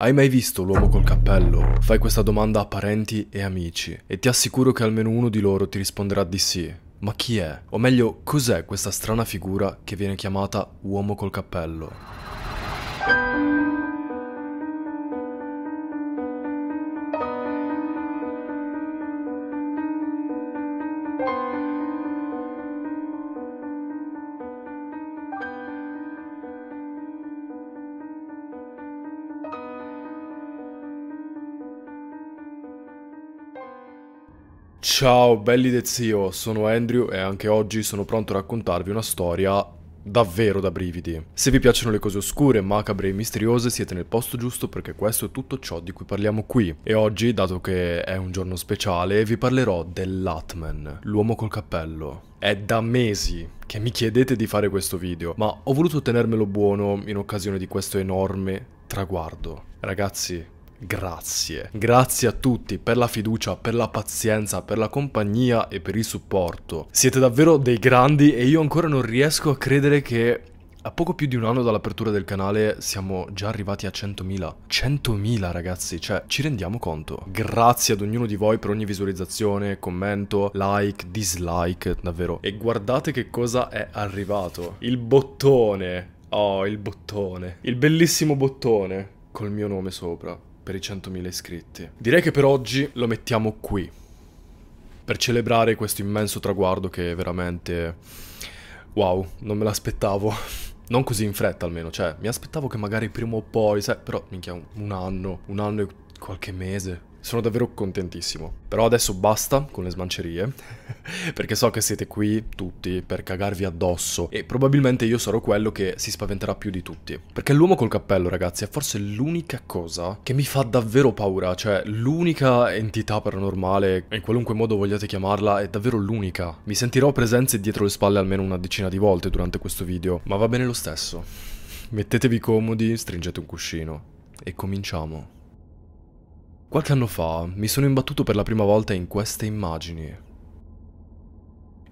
Hai mai visto l'uomo col cappello? Fai questa domanda a parenti e amici e ti assicuro che almeno uno di loro ti risponderà di sì. Ma chi è? O meglio, cos'è questa strana figura che viene chiamata uomo col cappello? Ciao belli del zio, sono Andrew e anche oggi sono pronto a raccontarvi una storia davvero da brividi. Se vi piacciono le cose oscure, macabre e misteriose siete nel posto giusto perché questo è tutto ciò di cui parliamo qui. E oggi, dato che è un giorno speciale, vi parlerò dell'Hat Man, l'uomo col cappello. È da mesi che mi chiedete di fare questo video, ma ho voluto tenermelo buono in occasione di questo enorme traguardo. Ragazzi... Grazie a tutti per la fiducia, per la pazienza, per la compagnia e per il supporto. Siete davvero dei grandi e io ancora non riesco a credere che a poco più di un anno dall'apertura del canale siamo già arrivati a 100.000. 100.000 ragazzi, cioè ci rendiamo conto. Grazie ad ognuno di voi per ogni visualizzazione, commento, like, dislike, davvero. E guardate che cosa è arrivato. Il bottone. Oh, il bottone. Il bellissimo bottone col mio nome sopra. Per i 100.000 iscritti. Direi che per oggi lo mettiamo qui, per celebrare questo immenso traguardo che veramente... wow, non me l'aspettavo. Non così in fretta almeno, cioè mi aspettavo che magari prima o poi, sai, però minchia, un anno e qualche mese. Sono davvero contentissimo. Però adesso basta con le smancerie perché so che siete qui tutti per cagarvi addosso e probabilmente io sarò quello che si spaventerà più di tutti. Perché l'uomo col cappello, ragazzi, è forse l'unica cosa che mi fa davvero paura. Cioè l'unica entità paranormale, in qualunque modo vogliate chiamarla, è davvero l'unica. Mi sentirò presenze dietro le spalle almeno una decina di volte durante questo video, ma va bene lo stesso. Mettetevi comodi, stringete un cuscino e cominciamo. Qualche anno fa mi sono imbattuto per la prima volta in queste immagini.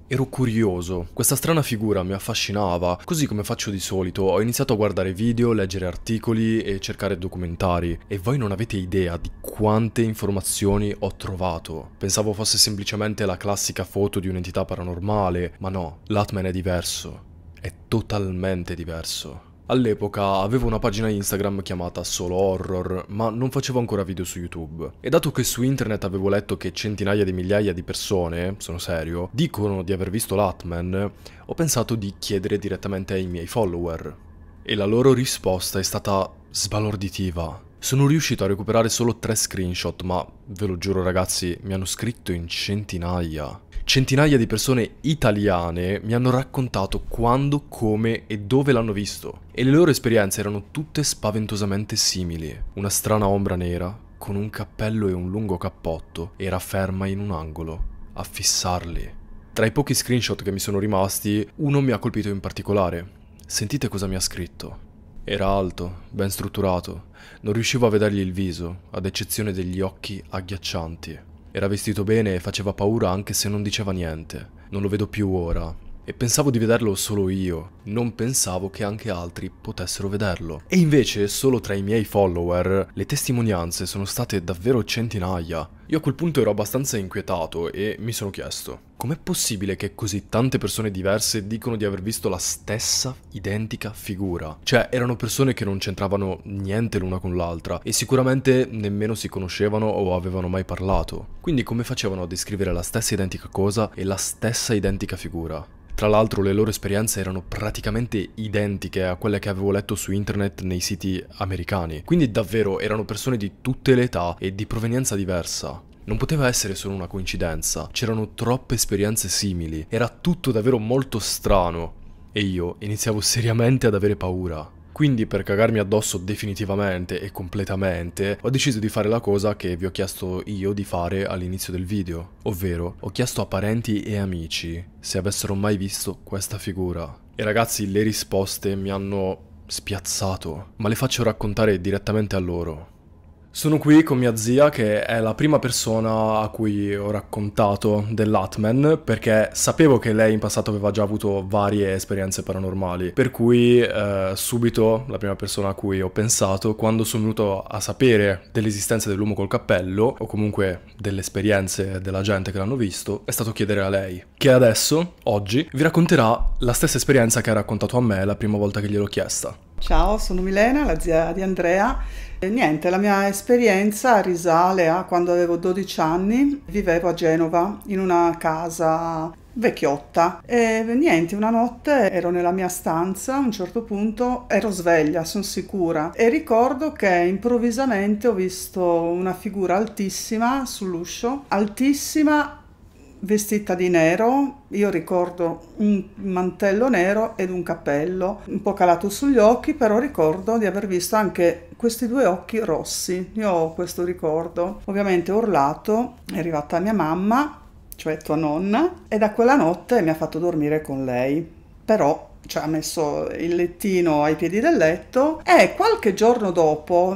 Ero curioso, questa strana figura mi affascinava, così come faccio di solito, ho iniziato a guardare video, leggere articoli e cercare documentari e voi non avete idea di quante informazioni ho trovato. Pensavo fosse semplicemente la classica foto di un'entità paranormale, ma no, l'Hat Man è diverso, è totalmente diverso. All'epoca avevo una pagina Instagram chiamata Solo Horror, ma non facevo ancora video su YouTube. E dato che su internet avevo letto che centinaia di migliaia di persone, sono serio, dicono di aver visto l'Hat Man, ho pensato di chiedere direttamente ai miei follower. E la loro risposta è stata sbalorditiva. Sono riuscito a recuperare solo 3 screenshot, ma ve lo giuro ragazzi, mi hanno scritto in centinaia. Centinaia di persone italiane mi hanno raccontato quando, come e dove l'hanno visto e le loro esperienze erano tutte spaventosamente simili. Una strana ombra nera, con un cappello e un lungo cappotto, era ferma in un angolo, a fissarli. Tra i pochi screenshot che mi sono rimasti, uno mi ha colpito in particolare. Sentite cosa mi ha scritto. Era alto, ben strutturato, non riuscivo a vedergli il viso, ad eccezione degli occhi agghiaccianti. Era vestito bene e faceva paura anche se non diceva niente. Non lo vedo più ora. E pensavo di vederlo solo io. Non pensavo che anche altri potessero vederlo. E invece, solo tra i miei follower, le testimonianze sono state davvero centinaia. Io a quel punto ero abbastanza inquietato e mi sono chiesto: com'è possibile che così tante persone diverse dicono di aver visto la stessa identica figura? Cioè, erano persone che non c'entravano niente l'una con l'altra e sicuramente nemmeno si conoscevano o avevano mai parlato. Quindi come facevano a descrivere la stessa identica cosa e la stessa identica figura? Tra l'altro le loro esperienze erano praticamente identiche a quelle che avevo letto su internet nei siti americani. Quindi davvero erano persone di tutte le età e di provenienza diversa. Non poteva essere solo una coincidenza, c'erano troppe esperienze simili, era tutto davvero molto strano e io iniziavo seriamente ad avere paura. Quindi per cagarmi addosso definitivamente e completamente, ho deciso di fare la cosa che vi ho chiesto io di fare all'inizio del video, ovvero ho chiesto a parenti e amici se avessero mai visto questa figura. E ragazzi, le risposte mi hanno spiazzato, ma le faccio raccontare direttamente a loro. Sono qui con mia zia, che è la prima persona a cui ho raccontato dell'Hat Man, perché sapevo che lei in passato aveva già avuto varie esperienze paranormali, per cui subito la prima persona a cui ho pensato quando sono venuto a sapere dell'esistenza dell'uomo col cappello, o comunque delle esperienze della gente che l'hanno visto, è stato chiedere a lei, che adesso, oggi, vi racconterà la stessa esperienza che ha raccontato a me la prima volta che gliel'ho chiesta. Ciao, sono Milena, la zia di Andrea. E niente, la mia esperienza risale a quando avevo 12 anni, vivevo a Genova in una casa vecchiotta e niente, una notte ero nella mia stanza, a un certo punto ero sveglia, sono sicura, e ricordo che improvvisamente ho visto una figura altissima sull'uscio, altissima, vestita di nero. Io ricordo un mantello nero ed un cappello un po' calato sugli occhi, però ricordo di aver visto anche questi due occhi rossi. Io ho questo ricordo. Ovviamente ho urlato, è arrivata mia mamma, cioè tua nonna, e da quella notte mi ha fatto dormire con lei. Però cioè, ha messo il lettino ai piedi del letto e qualche giorno dopo,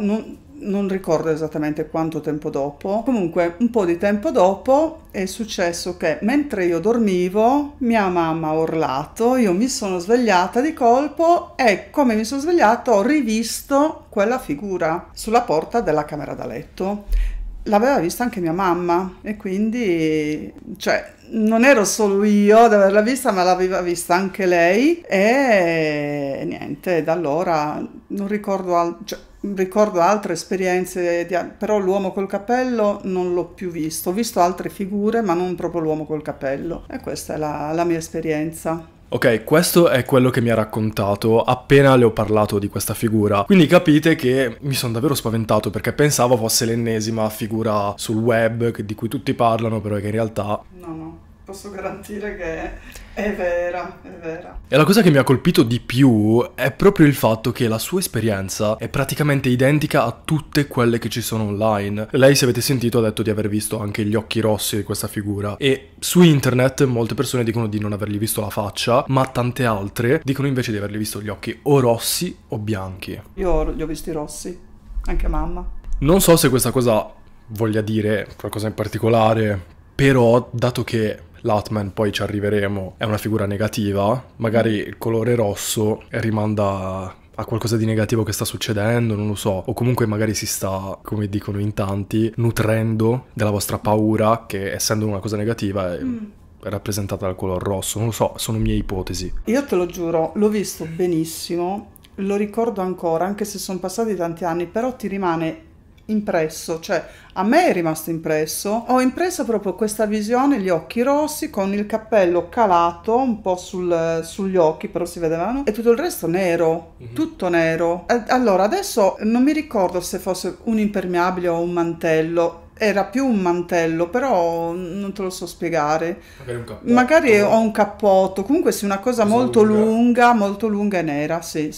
non ricordo esattamente quanto tempo dopo, comunque un po' di tempo dopo è successo che mentre io dormivo mia mamma ha urlato, io mi sono svegliata di colpo e come mi sono svegliata ho rivisto quella figura sulla porta della camera da letto. L'aveva vista anche mia mamma e quindi, cioè, non ero solo io ad averla vista, ma l'aveva vista anche lei e niente, da allora non ricordo cioè, ricordo altre esperienze, però l'uomo col cappello non l'ho più visto, ho visto altre figure ma non proprio l'uomo col cappello, e questa è la mia esperienza. Ok, questo è quello che mi ha raccontato appena le ho parlato di questa figura, quindi capite che mi sono davvero spaventato perché pensavo fosse l'ennesima figura sul web di cui tutti parlano, però che in realtà... No, posso garantire che... è vera, è vera. E la cosa che mi ha colpito di più è proprio il fatto che la sua esperienza è praticamente identica a tutte quelle che ci sono online. Lei, se avete sentito, ha detto di aver visto anche gli occhi rossi di questa figura, e su internet molte persone dicono di non avergli visto la faccia, ma tante altre dicono invece di avergli visto gli occhi o rossi o bianchi. Io li ho visti rossi, anche mamma. Non so se questa cosa voglia dire qualcosa in particolare, però dato che l'Hat Man, poi ci arriveremo, è una figura negativa, magari il colore rosso rimanda a qualcosa di negativo che sta succedendo, non lo so, o comunque magari si sta, come dicono in tanti, nutrendo della vostra paura, che essendo una cosa negativa è rappresentata dal colore rosso, non lo so, sono mie ipotesi. Io te lo giuro, l'ho visto benissimo, lo ricordo ancora, anche se sono passati tanti anni, però ti rimane impresso, cioè a me è rimasto impresso, ho impresso proprio questa visione, gli occhi rossi con il cappello calato un po' sugli occhi, però si vedevano, e tutto il resto nero, tutto nero. Allora adesso non mi ricordo se fosse un impermeabile o un mantello, era più un mantello, però non te lo so spiegare, magari un cappotto, magari ho un cappotto, comunque sì, una cosa molto lunga, molto lunga e nera, sì.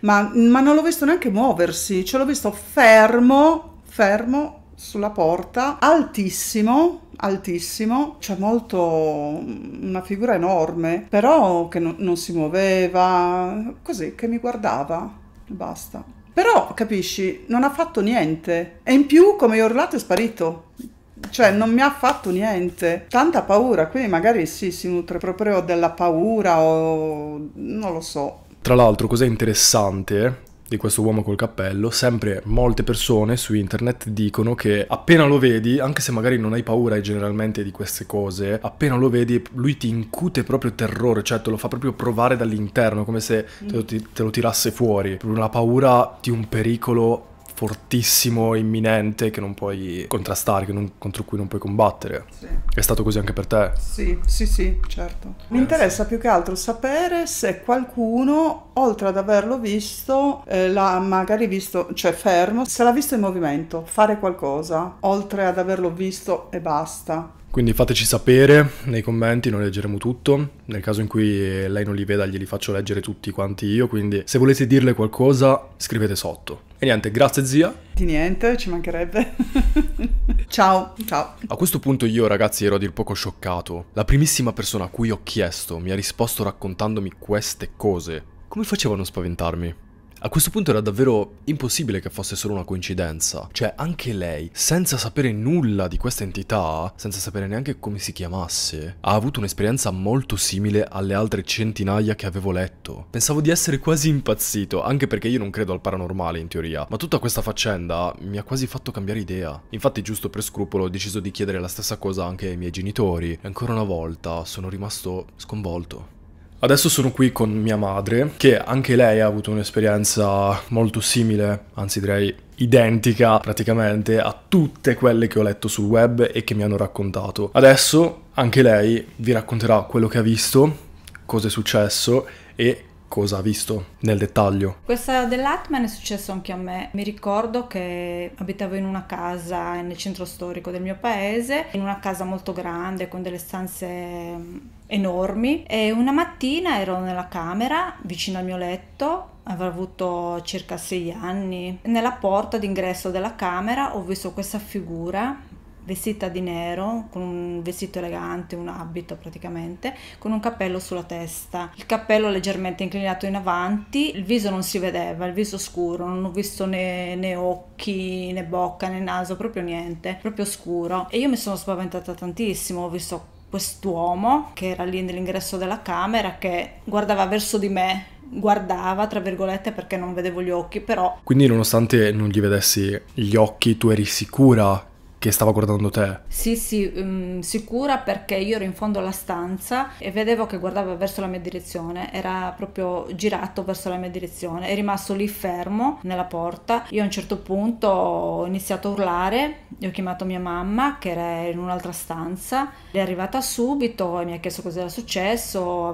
Ma non l'ho visto neanche muoversi, ce l'ho visto fermo sulla porta, altissimo, cioè molto, una figura enorme, però che non si muoveva, così, che mi guardava e basta. Però, capisci, non ha fatto niente. E in più, come ho urlato, è sparito. Cioè, non mi ha fatto niente. Tanta paura, quindi magari sì, si nutre proprio della paura o... non lo so. Tra l'altro, cos'è interessante di questo uomo col cappello? Sempre molte persone su internet dicono che appena lo vedi, anche se magari non hai paura generalmente di queste cose, appena lo vedi lui ti incute proprio terrore, cioè te lo fa proprio provare dall'interno, come se te lo tirasse fuori, una paura di un pericolo fortissimo, imminente, che non puoi contrastare, contro cui non puoi combattere. Sì. È stato così anche per te? Sì, certo. Mi interessa più che altro sapere se qualcuno, oltre ad averlo visto, l'ha magari visto, cioè fermo, se l'ha visto in movimento, fare qualcosa, oltre ad averlo visto e basta. Quindi fateci sapere nei commenti, noi leggeremo tutto, nel caso in cui lei non li veda glieli faccio leggere tutti quanti io, quindi se volete dirle qualcosa scrivete sotto. E niente, grazie zia. Di niente, ci mancherebbe. Ciao. A questo punto io, ragazzi, ero a dir poco scioccato. La primissima persona a cui ho chiesto mi ha risposto raccontandomi queste cose. Come faceva a non spaventarmi? A questo punto era davvero impossibile che fosse solo una coincidenza. Cioè, anche lei, senza sapere nulla di questa entità, senza sapere neanche come si chiamasse, ha avuto un'esperienza molto simile alle altre centinaia che avevo letto. Pensavo di essere quasi impazzito, anche perché io non credo al paranormale in teoria, ma tutta questa faccenda mi ha quasi fatto cambiare idea. Infatti, giusto per scrupolo, ho deciso di chiedere la stessa cosa anche ai miei genitori e ancora una volta sono rimasto sconvolto. Adesso sono qui con mia madre, che anche lei ha avuto un'esperienza molto simile, anzi direi identica praticamente a tutte quelle che ho letto sul web e che mi hanno raccontato. Adesso anche lei vi racconterà quello che ha visto, cosa è successo e cosa ha visto nel dettaglio. Questa dell'Hatman è successa anche a me. Mi ricordo che abitavo in una casa nel centro storico del mio paese, in una casa molto grande con delle stanze enormi, e una mattina ero nella camera vicino al mio letto, avrò avuto circa 6 anni. Nella porta d'ingresso della camera ho visto questa figura vestita di nero, con un vestito elegante, un abito praticamente, con un cappello sulla testa, il cappello leggermente inclinato in avanti, il viso non si vedeva, il viso scuro, non ho visto né occhi, né bocca, né naso, proprio niente, proprio scuro. E io mi sono spaventata tantissimo, ho visto quest'uomo che era lì nell'ingresso della camera, che guardava verso di me, guardava tra virgolette perché non vedevo gli occhi però. Quindi nonostante non gli vedessi gli occhi, tu eri sicura che stava guardando te? Sì, sicura, perché io ero in fondo alla stanza e vedevo che guardava verso la mia direzione, era proprio girato verso la mia direzione, è rimasto lì fermo nella porta. Io a un certo punto ho iniziato a urlare, ho chiamato mia mamma che era in un'altra stanza, è arrivata subito e mi ha chiesto cosa era successo,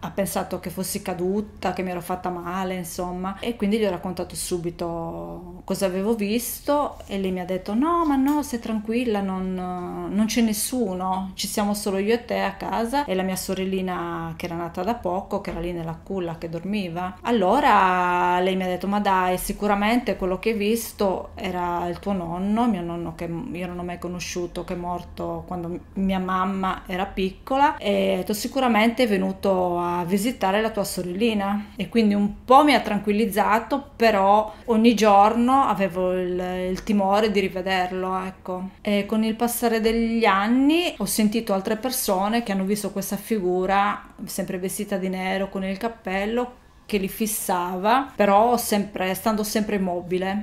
ha pensato che fossi caduta, che mi ero fatta male, insomma, e quindi gli ho raccontato subito cosa avevo visto e lei mi ha detto no, ma no, stai tranquilla, non c'è nessuno, ci siamo solo io e te a casa e la mia sorellina che era nata da poco, che era lì nella culla che dormiva. Allora lei mi ha detto ma dai, sicuramente quello che hai visto era il tuo nonno, mio nonno che io non ho mai conosciuto, che è morto quando mia mamma era piccola, e sicuramente è venuto a visitare la tua sorellina. E quindi un po' mi ha tranquillizzato, però ogni giorno avevo il timore di rivederlo, ecco. E con il passare degli anni ho sentito altre persone che hanno visto questa figura sempre vestita di nero con il cappello che li fissava, però stando sempre immobile,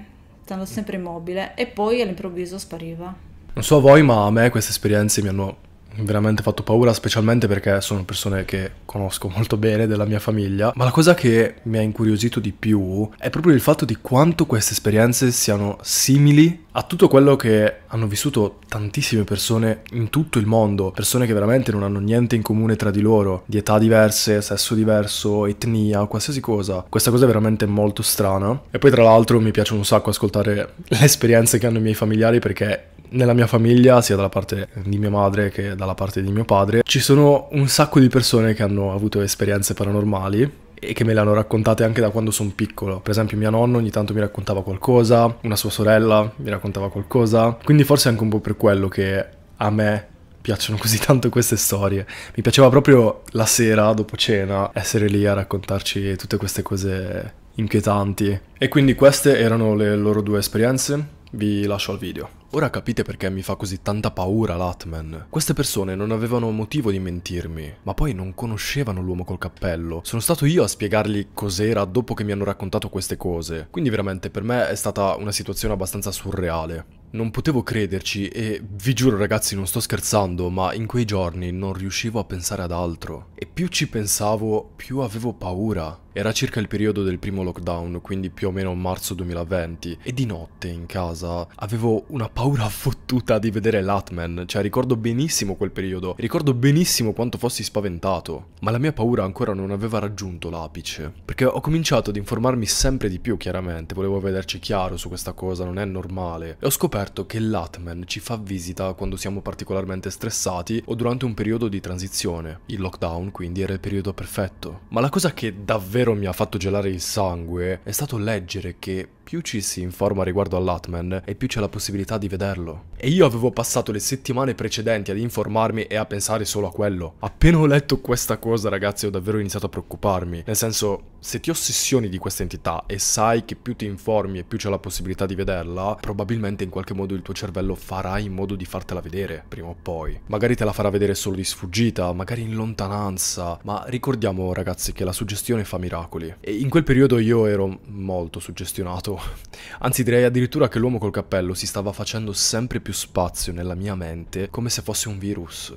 e poi all'improvviso spariva. Non so a voi, ma a me queste esperienze mi hanno veramente fatto paura, specialmente perché sono persone che conosco molto bene della mia famiglia, ma la cosa che mi ha incuriosito di più è proprio il fatto di quanto queste esperienze siano simili a tutto quello che hanno vissuto tantissime persone in tutto il mondo, persone che veramente non hanno niente in comune tra di loro, di età diverse, sesso diverso, etnia, qualsiasi cosa. Questa cosa è veramente molto strana. E poi tra l'altro mi piace un sacco ascoltare le esperienze che hanno i miei familiari, perché nella mia famiglia, sia dalla parte di mia madre che dalla parte di mio padre, ci sono un sacco di persone che hanno avuto esperienze paranormali e che me le hanno raccontate anche da quando sono piccolo. Per esempio mio nonno ogni tanto mi raccontava qualcosa, una sua sorella mi raccontava qualcosa, quindi forse anche un po' per quello che a me piacciono così tanto queste storie. Mi piaceva proprio la sera dopo cena essere lì a raccontarci tutte queste cose inquietanti. E quindi queste erano le loro due esperienze. Vi lascio al video. Ora capite perché mi fa così tanta paura l'Hatman. Queste persone non avevano motivo di mentirmi, ma poi non conoscevano l'uomo col cappello. Sono stato io a spiegargli cos'era dopo che mi hanno raccontato queste cose. Quindi veramente per me è stata una situazione abbastanza surreale. Non potevo crederci e vi giuro ragazzi, non sto scherzando, ma in quei giorni non riuscivo a pensare ad altro. E più ci pensavo, più avevo paura. Era circa il periodo del primo lockdown, quindi più o meno marzo 2020, e di notte in casa avevo una paura fottuta di vedere l'Hatman. Cioè ricordo benissimo quel periodo, ricordo benissimo quanto fossi spaventato, ma la mia paura ancora non aveva raggiunto l'apice, perché ho cominciato ad informarmi sempre di più chiaramente, volevo vederci chiaro su questa cosa, non è normale, e ho scoperto che l'Hatman ci fa visita quando siamo particolarmente stressati o durante un periodo di transizione. Il lockdown quindi era il periodo perfetto, ma la cosa che davvero mi ha fatto gelare il sangue è stato leggere che più ci si informa riguardo all'Hatman e più c'è la possibilità di vederlo. E io avevo passato le settimane precedenti ad informarmi e a pensare solo a quello. Appena ho letto questa cosa ragazzi ho davvero iniziato a preoccuparmi, nel senso se ti ossessioni di questa entità e sai che più ti informi e più c'è la possibilità di vederla, probabilmente in qualche modo il tuo cervello farà in modo di fartela vedere, prima o poi. Magari te la farà vedere solo di sfuggita, magari in lontananza, ma ricordiamo ragazzi che la suggestione fa miracoli. E in quel periodo io ero molto suggestionato, anzi direi addirittura che l'uomo col cappello si stava facendo sempre più spazio nella mia mente, come se fosse un virus.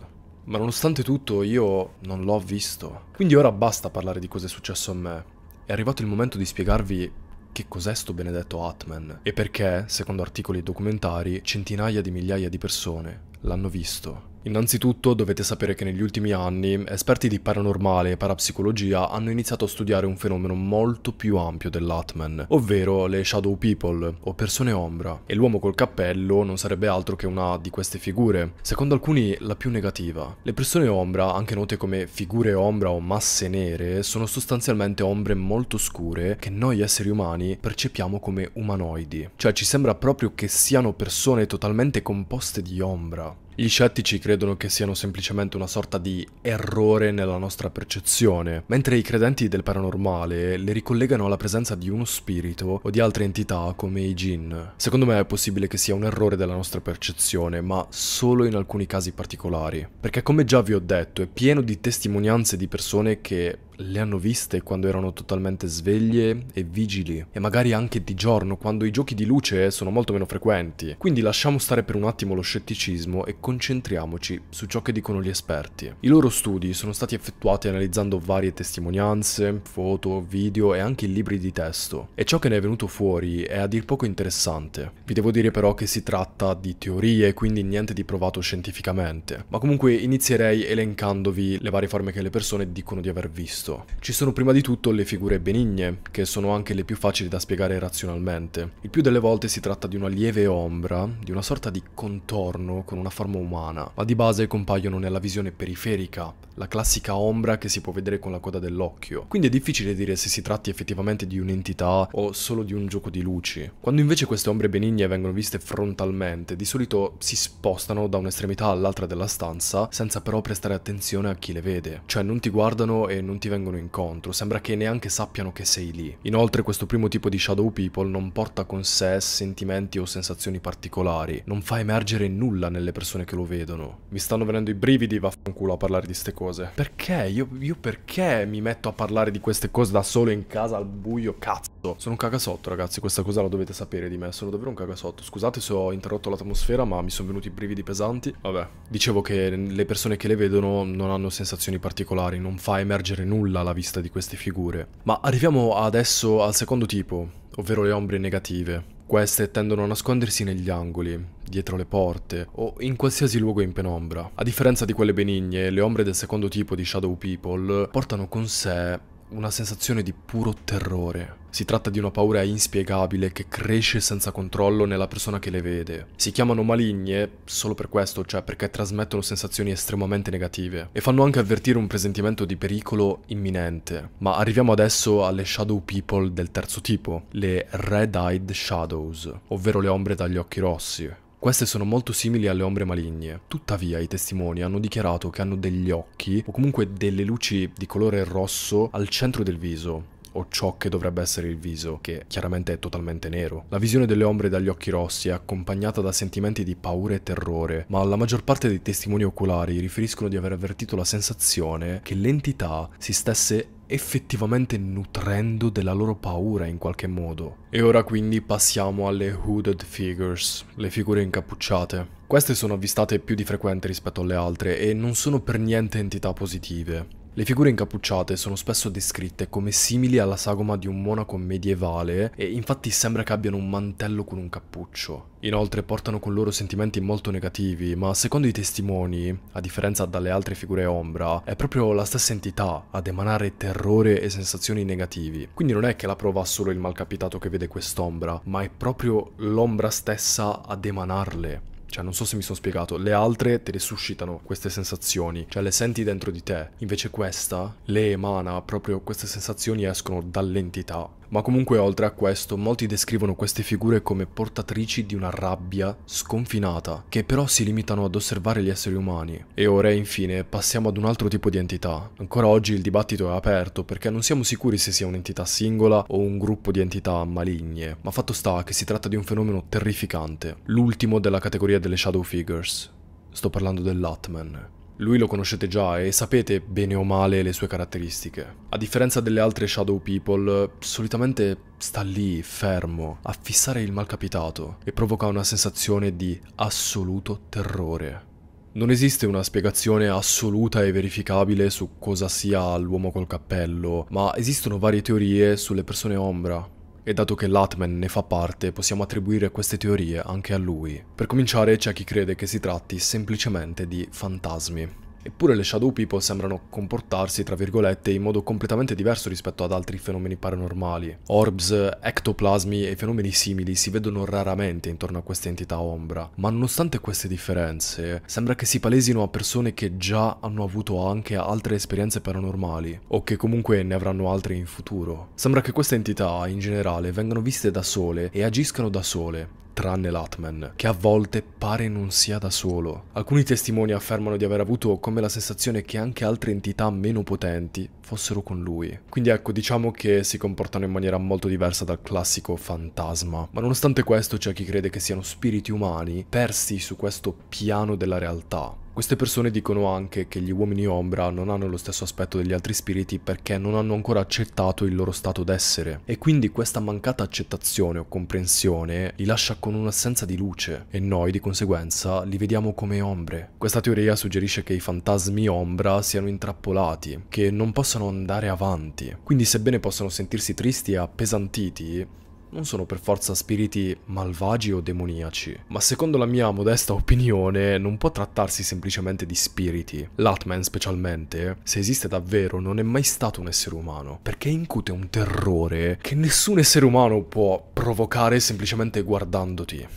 Ma nonostante tutto io non l'ho visto. Quindi ora basta parlare di cosa è successo a me. È arrivato il momento di spiegarvi che cos'è sto benedetto Hat Man e perché, secondo articoli e documentari, centinaia di migliaia di persone l'hanno visto. Innanzitutto dovete sapere che negli ultimi anni esperti di paranormale e parapsicologia hanno iniziato a studiare un fenomeno molto più ampio dell'Hat Man, ovvero le shadow people o persone ombra, e l'uomo col cappello non sarebbe altro che una di queste figure, secondo alcuni la più negativa. Le persone ombra, anche note come figure ombra o masse nere, sono sostanzialmente ombre molto scure che noi esseri umani percepiamo come umanoidi, cioè ci sembra proprio che siano persone totalmente composte di ombra. Gli scettici credono che siano semplicemente una sorta di errore nella nostra percezione, mentre i credenti del paranormale le ricollegano alla presenza di uno spirito o di altre entità come i jinn. Secondo me è possibile che sia un errore della nostra percezione, ma solo in alcuni casi particolari, perché come già vi ho detto è pieno di testimonianze di persone che le hanno viste quando erano totalmente sveglie e vigili, e magari anche di giorno quando i giochi di luce sono molto meno frequenti. Quindi lasciamo stare per un attimo lo scetticismo e concentriamoci su ciò che dicono gli esperti. I loro studi sono stati effettuati analizzando varie testimonianze, foto, video e anche libri di testo, e ciò che ne è venuto fuori è a dir poco interessante. Vi devo dire però che si tratta di teorie, quindi niente di provato scientificamente, ma comunque inizierei elencandovi le varie forme che le persone dicono di aver visto. Ci sono prima di tutto le figure benigne, che sono anche le più facili da spiegare razionalmente. Il più delle volte si tratta di una lieve ombra, di una sorta di contorno con una forma umana, ma di base compaiono nella visione periferica, la classica ombra che si può vedere con la coda dell'occhio. Quindi è difficile dire se si tratti effettivamente di un'entità o solo di un gioco di luci. Quando invece queste ombre benigne vengono viste frontalmente, di solito si spostano da un'estremità all'altra della stanza, senza però prestare attenzione a chi le vede. Cioè non ti guardano e non ti vengono incontro, sembra che neanche sappiano che sei lì. Inoltre questo primo tipo di shadow people non porta con sé sentimenti o sensazioni particolari, non fa emergere nulla nelle persone che lo vedono. Mi stanno venendo i brividi, vaffanculo a parlare di ste cose. Perché? Io perché mi metto a parlare di queste cose da solo in casa al buio, cazzo? Sono un cagasotto ragazzi, questa cosa la dovete sapere di me, sono davvero un cagasotto. Scusate se ho interrotto l'atmosfera, ma mi sono venuti i brividi pesanti. Vabbè, dicevo che le persone che le vedono non hanno sensazioni particolari, non fa emergere nulla alla vista di queste figure. Ma arriviamo adesso al secondo tipo, ovvero le ombre negative. Queste tendono a nascondersi negli angoli, dietro le porte o in qualsiasi luogo in penombra. A differenza di quelle benigne, le ombre del secondo tipo di shadow people portano con sé una sensazione di puro terrore. Si tratta di una paura inspiegabile che cresce senza controllo nella persona che le vede. Si chiamano maligne solo per questo, cioè perché trasmettono sensazioni estremamente negative e fanno anche avvertire un presentimento di pericolo imminente. Ma arriviamo adesso alle shadow people del terzo tipo, le red-eyed shadows, ovvero le ombre dagli occhi rossi. Queste sono molto simili alle ombre maligne, tuttavia i testimoni hanno dichiarato che hanno degli occhi o comunque delle luci di colore rosso al centro del viso, o ciò che dovrebbe essere il viso, che chiaramente è totalmente nero. La visione delle ombre dagli occhi rossi è accompagnata da sentimenti di paura e terrore, ma la maggior parte dei testimoni oculari riferiscono di aver avvertito la sensazione che l'entità si stesse effettivamente nutrendo della loro paura in qualche modo. E ora quindi passiamo alle hooded figures, le figure incappucciate. Queste sono avvistate più di frequente rispetto alle altre e non sono per niente entità positive. Le figure incappucciate sono spesso descritte come simili alla sagoma di un monaco medievale e infatti sembra che abbiano un mantello con un cappuccio. Inoltre portano con loro sentimenti molto negativi, ma secondo i testimoni, a differenza dalle altre figure ombra, è proprio la stessa entità ad emanare terrore e sensazioni negativi. Quindi non è che la prova solo il malcapitato che vede quest'ombra, ma è proprio l'ombra stessa ad emanarle. Cioè, non so se mi sono spiegato, le altre te le suscitano queste sensazioni, cioè le senti dentro di te, invece questa le emana, proprio queste sensazioni escono dall'entità. Ma comunque oltre a questo, molti descrivono queste figure come portatrici di una rabbia sconfinata, che però si limitano ad osservare gli esseri umani. E ora infine passiamo ad un altro tipo di entità. Ancora oggi il dibattito è aperto perché non siamo sicuri se sia un'entità singola o un gruppo di entità maligne, ma fatto sta che si tratta di un fenomeno terrificante, l'ultimo della categoria delle shadow figures. Sto parlando dell'Hat Man. Lui lo conoscete già e sapete bene o male le sue caratteristiche. A differenza delle altre shadow people, solitamente sta lì, fermo, a fissare il malcapitato e provoca una sensazione di assoluto terrore. Non esiste una spiegazione assoluta e verificabile su cosa sia l'uomo col cappello, ma esistono varie teorie sulle persone ombra. E dato che l'Hat Man ne fa parte, possiamo attribuire queste teorie anche a lui. Per cominciare, c'è chi crede che si tratti semplicemente di fantasmi. Eppure le shadow people sembrano comportarsi, tra virgolette, in modo completamente diverso rispetto ad altri fenomeni paranormali. Orbs, ectoplasmi e fenomeni simili si vedono raramente intorno a queste entità ombra, ma nonostante queste differenze, sembra che si palesino a persone che già hanno avuto anche altre esperienze paranormali, o che comunque ne avranno altre in futuro. Sembra che queste entità, in generale, vengano viste da sole e agiscano da sole, tranne l'Hat Man, che a volte pare non sia da solo. Alcuni testimoni affermano di aver avuto come la sensazione che anche altre entità meno potenti fossero con lui. Quindi ecco, diciamo che si comportano in maniera molto diversa dal classico fantasma, ma nonostante questo c'è chi crede che siano spiriti umani persi su questo piano della realtà. Queste persone dicono anche che gli uomini ombra non hanno lo stesso aspetto degli altri spiriti perché non hanno ancora accettato il loro stato d'essere, e quindi questa mancata accettazione o comprensione li lascia con un'assenza di luce e noi di conseguenza li vediamo come ombre. Questa teoria suggerisce che i fantasmi ombra siano intrappolati, che non possano andare avanti, quindi sebbene possano sentirsi tristi e appesantiti, non sono per forza spiriti malvagi o demoniaci, ma secondo la mia modesta opinione non può trattarsi semplicemente di spiriti. L'Hat Man specialmente, se esiste davvero, non è mai stato un essere umano, perché incute un terrore che nessun essere umano può provocare semplicemente guardandoti.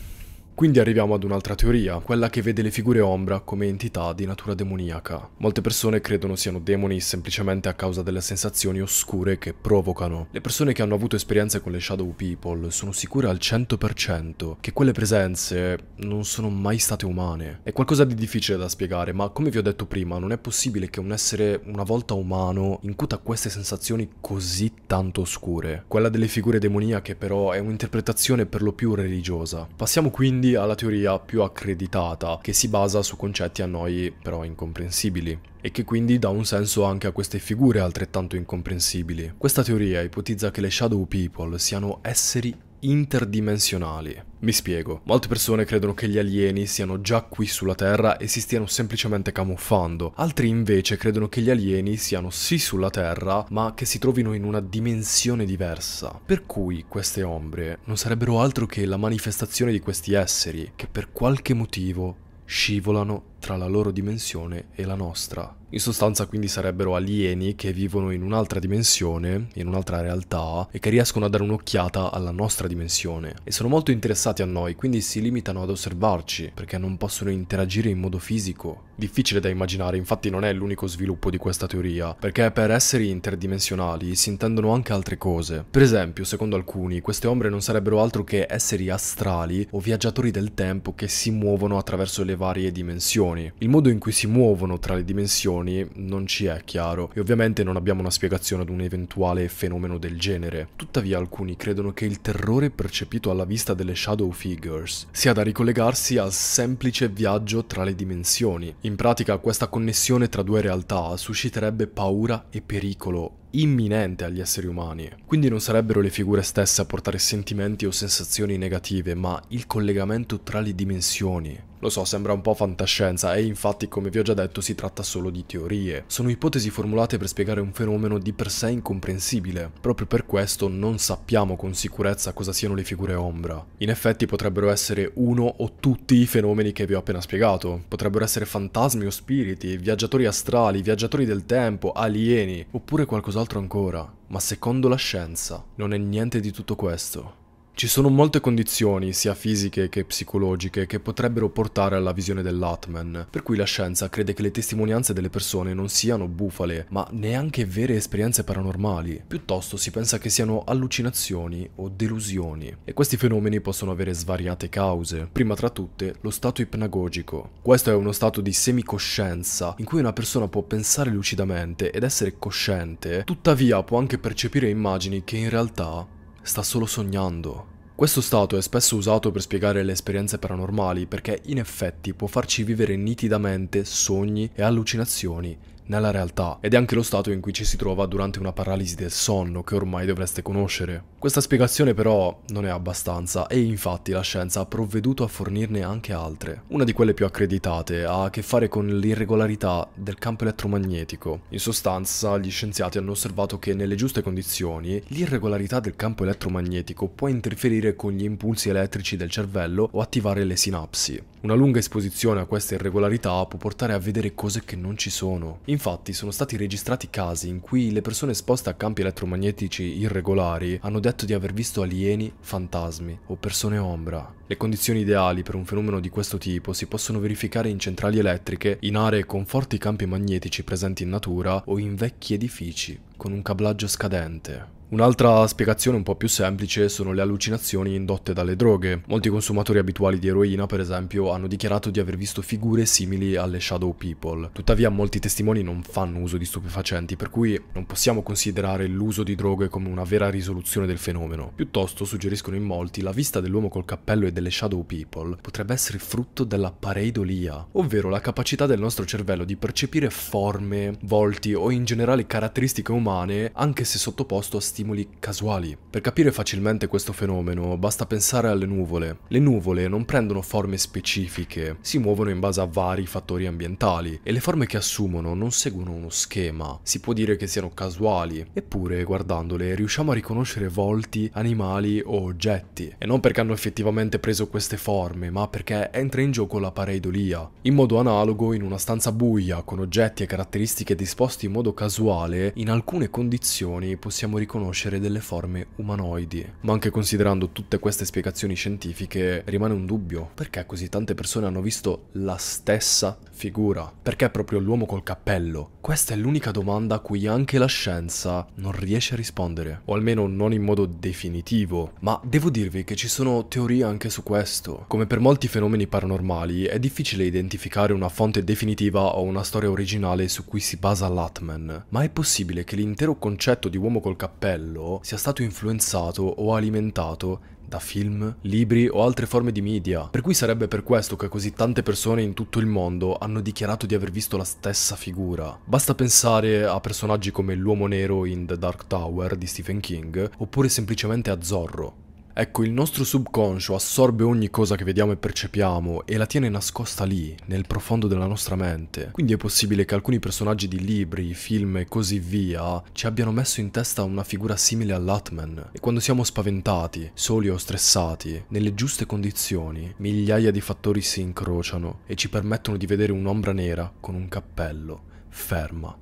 Quindi arriviamo ad un'altra teoria, quella che vede le figure ombra come entità di natura demoniaca. Molte persone credono siano demoni semplicemente a causa delle sensazioni oscure che provocano. Le persone che hanno avuto esperienze con le shadow people sono sicure al 100% che quelle presenze non sono mai state umane. È qualcosa di difficile da spiegare, ma come vi ho detto prima, non è possibile che un essere una volta umano incuta queste sensazioni così tanto oscure. Quella delle figure demoniache però è un'interpretazione per lo più religiosa. Passiamo quindi alla teoria più accreditata, che si basa su concetti a noi però incomprensibili e che quindi dà un senso anche a queste figure altrettanto incomprensibili. Questa teoria ipotizza che le shadow people siano esseri interdimensionali. Mi spiego. Molte persone credono che gli alieni siano già qui sulla Terra e si stiano semplicemente camuffando. Altri invece credono che gli alieni siano sì sulla Terra, ma che si trovino in una dimensione diversa. Per cui queste ombre non sarebbero altro che la manifestazione di questi esseri che per qualche motivo scivolano tra la loro dimensione e la nostra. In sostanza quindi sarebbero alieni che vivono in un'altra dimensione, in un'altra realtà, e che riescono a dare un'occhiata alla nostra dimensione. E sono molto interessati a noi, quindi si limitano ad osservarci, perché non possono interagire in modo fisico. Difficile da immaginare, infatti non è l'unico sviluppo di questa teoria, perché per esseri interdimensionali si intendono anche altre cose. Per esempio, secondo alcuni, queste ombre non sarebbero altro che esseri astrali o viaggiatori del tempo che si muovono attraverso le varie dimensioni. Il modo in cui si muovono tra le dimensioni non ci è chiaro e ovviamente non abbiamo una spiegazione ad un eventuale fenomeno del genere. Tuttavia alcuni credono che il terrore percepito alla vista delle shadow figures sia da ricollegarsi al semplice viaggio tra le dimensioni. In pratica questa connessione tra due realtà susciterebbe paura e pericolo imminente agli esseri umani. Quindi non sarebbero le figure stesse a portare sentimenti o sensazioni negative, ma il collegamento tra le dimensioni. Lo so, sembra un po' fantascienza e infatti, come vi ho già detto, si tratta solo di teorie. Sono ipotesi formulate per spiegare un fenomeno di per sé incomprensibile. Proprio per questo non sappiamo con sicurezza cosa siano le figure ombra. In effetti potrebbero essere uno o tutti i fenomeni che vi ho appena spiegato. Potrebbero essere fantasmi o spiriti, viaggiatori astrali, viaggiatori del tempo, alieni, oppure qualcos'altro ancora. Ma secondo la scienza non è niente di tutto questo. Ci sono molte condizioni, sia fisiche che psicologiche, che potrebbero portare alla visione dell'Hat Man, per cui la scienza crede che le testimonianze delle persone non siano bufale, ma neanche vere esperienze paranormali. Piuttosto si pensa che siano allucinazioni o delusioni. E questi fenomeni possono avere svariate cause, prima tra tutte lo stato ipnagogico. Questo è uno stato di semicoscienza, in cui una persona può pensare lucidamente ed essere cosciente, tuttavia può anche percepire immagini che in realtà sta solo sognando. Questo stato è spesso usato per spiegare le esperienze paranormali perché in effetti può farci vivere nitidamente sogni e allucinazioni nella realtà, ed è anche lo stato in cui ci si trova durante una paralisi del sonno che ormai dovreste conoscere. Questa spiegazione però non è abbastanza e infatti la scienza ha provveduto a fornirne anche altre. Una di quelle più accreditate ha a che fare con l'irregolarità del campo elettromagnetico. In sostanza, gli scienziati hanno osservato che nelle giuste condizioni l'irregolarità del campo elettromagnetico può interferire con gli impulsi elettrici del cervello o attivare le sinapsi. Una lunga esposizione a queste irregolarità può portare a vedere cose che non ci sono. Infatti sono stati registrati casi in cui le persone esposte a campi elettromagnetici irregolari hanno detto di aver visto alieni, fantasmi o persone ombra. Le condizioni ideali per un fenomeno di questo tipo si possono verificare in centrali elettriche, in aree con forti campi magnetici presenti in natura o in vecchi edifici con un cablaggio scadente. Un'altra spiegazione un po' più semplice sono le allucinazioni indotte dalle droghe. Molti consumatori abituali di eroina, per esempio, hanno dichiarato di aver visto figure simili alle shadow people. Tuttavia molti testimoni non fanno uso di stupefacenti, per cui non possiamo considerare l'uso di droghe come una vera risoluzione del fenomeno. Piuttosto, suggeriscono in molti, la vista dell'uomo col cappello e delle shadow people potrebbe essere frutto della pareidolia, ovvero la capacità del nostro cervello di percepire forme, volti o in generale caratteristiche umane, anche se sottoposto a stimoli casuali. Per capire facilmente questo fenomeno basta pensare alle nuvole. Le nuvole non prendono forme specifiche, si muovono in base a vari fattori ambientali e le forme che assumono non seguono uno schema, si può dire che siano casuali, eppure guardandole riusciamo a riconoscere volti, animali o oggetti, e non perché hanno effettivamente preso queste forme, ma perché entra in gioco la pareidolia. In modo analogo, in una stanza buia con oggetti e caratteristiche disposti in modo casuale, in alcune condizioni possiamo riconoscere delle forme umanoidi. Ma anche considerando tutte queste spiegazioni scientifiche rimane un dubbio: perché così tante persone hanno visto la stessa figura? Perché proprio l'uomo col cappello? Questa è l'unica domanda a cui anche la scienza non riesce a rispondere, o almeno non in modo definitivo. Ma devo dirvi che ci sono teorie anche su questo. Come per molti fenomeni paranormali, è difficile identificare una fonte definitiva o una storia originale su cui si basa l'Hat Man, ma è possibile che l'intero concetto di uomo col cappello sia stato influenzato o alimentato da film, libri o altre forme di media, per cui sarebbe per questo che così tante persone in tutto il mondo hanno dichiarato di aver visto la stessa figura. Basta pensare a personaggi come l'uomo nero in The Dark Tower di Stephen King, oppure semplicemente a Zorro. Ecco, il nostro subconscio assorbe ogni cosa che vediamo e percepiamo e la tiene nascosta lì, nel profondo della nostra mente. Quindi è possibile che alcuni personaggi di libri, film e così via ci abbiano messo in testa una figura simile all'Hat Man, e quando siamo spaventati, soli o stressati, nelle giuste condizioni, migliaia di fattori si incrociano e ci permettono di vedere un'ombra nera con un cappello, ferma,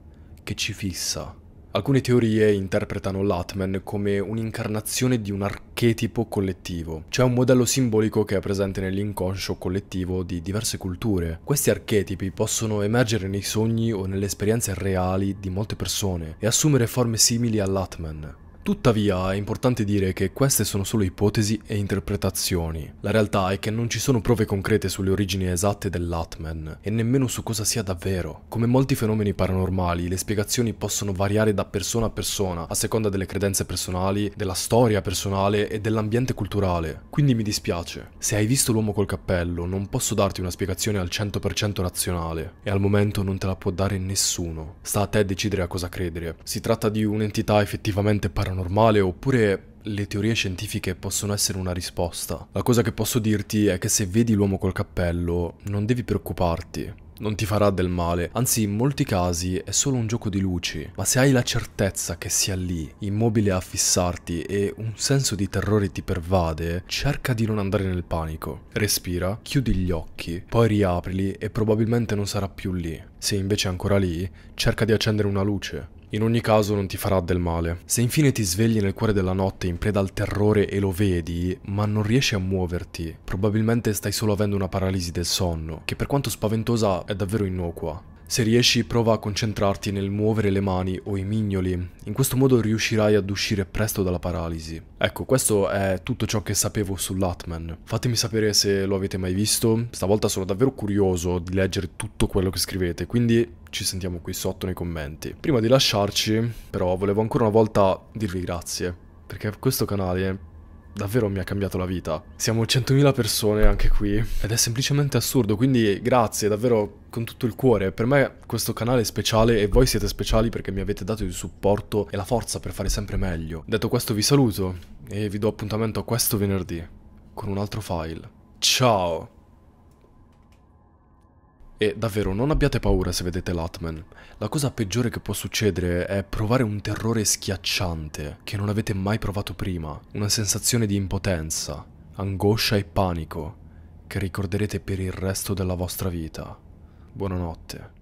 che ci fissa. Alcune teorie interpretano l'Hat Man come un'incarnazione di un archetipo collettivo, cioè un modello simbolico che è presente nell'inconscio collettivo di diverse culture. Questi archetipi possono emergere nei sogni o nelle esperienze reali di molte persone e assumere forme simili all'Hat Man. Tuttavia è importante dire che queste sono solo ipotesi e interpretazioni. La realtà è che non ci sono prove concrete sulle origini esatte dell'Hat Man e nemmeno su cosa sia davvero. Come molti fenomeni paranormali, le spiegazioni possono variare da persona a persona, a seconda delle credenze personali, della storia personale e dell'ambiente culturale. Quindi mi dispiace, se hai visto l'uomo col cappello non posso darti una spiegazione al 100% razionale, e al momento non te la può dare nessuno. Sta a te decidere a cosa credere. Si tratta di un'entità effettivamente paranormale oppure le teorie scientifiche possono essere una risposta. La cosa che posso dirti è che se vedi l'uomo col cappello non devi preoccuparti, non ti farà del male, anzi in molti casi è solo un gioco di luci, ma se hai la certezza che sia lì, immobile a fissarti, e un senso di terrore ti pervade, cerca di non andare nel panico. Respira, chiudi gli occhi, poi riaprili e probabilmente non sarà più lì. Se invece è ancora lì, cerca di accendere una luce. In ogni caso non ti farà del male. Se infine ti svegli nel cuore della notte in preda al terrore e lo vedi, ma non riesci a muoverti, probabilmente stai solo avendo una paralisi del sonno, che per quanto spaventosa è davvero innocua. Se riesci, prova a concentrarti nel muovere le mani o i mignoli, in questo modo riuscirai ad uscire presto dalla paralisi. Ecco, questo è tutto ciò che sapevo sull'Hat Man. Fatemi sapere se lo avete mai visto, stavolta sono davvero curioso di leggere tutto quello che scrivete, quindi ci sentiamo qui sotto nei commenti. Prima di lasciarci, però, volevo ancora una volta dirvi grazie, perché questo canale davvero mi ha cambiato la vita. Siamo 100.000 persone anche qui ed è semplicemente assurdo, quindi grazie davvero con tutto il cuore. Per me questo canale è speciale e voi siete speciali perché mi avete dato il supporto e la forza per fare sempre meglio. Detto questo vi saluto e vi do appuntamento a questo venerdì con un altro file. Ciao! E davvero non abbiate paura se vedete l'Hat Man. La cosa peggiore che può succedere è provare un terrore schiacciante che non avete mai provato prima, una sensazione di impotenza, angoscia e panico che ricorderete per il resto della vostra vita. Buonanotte.